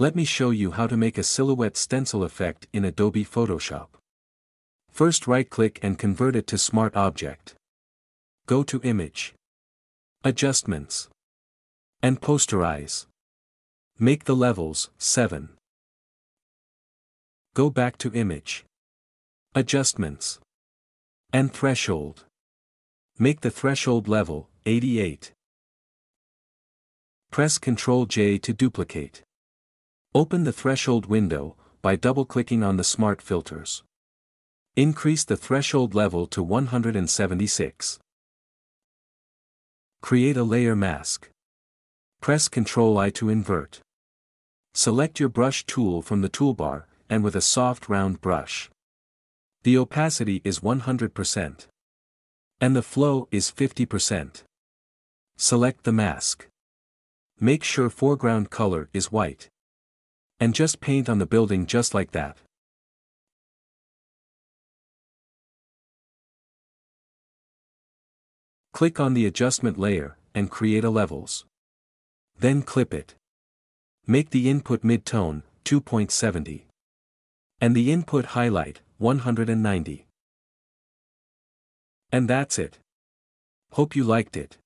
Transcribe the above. let me show you how to make a silhouette stencil effect in Adobe Photoshop. First right-click and convert it to Smart Object. Go to Image, Adjustments, and Posterize. Make the levels 7. Go back to Image, Adjustments, and Threshold. Make the threshold level 88. Press Ctrl-J to duplicate. Open the threshold window by double-clicking on the Smart Filters. Increase the threshold level to 176. Create a layer mask. Press Ctrl-I to invert. Select your brush tool from the toolbar, and with a soft round brush. The opacity is 100%. And the flow is 50%. Select the mask. Make sure foreground color is white. And just paint on the building just like that. Click on the adjustment layer and create a levels. Then clip it. Make the input mid-tone 2.70. And the input highlight 190. And that's it. Hope you liked it.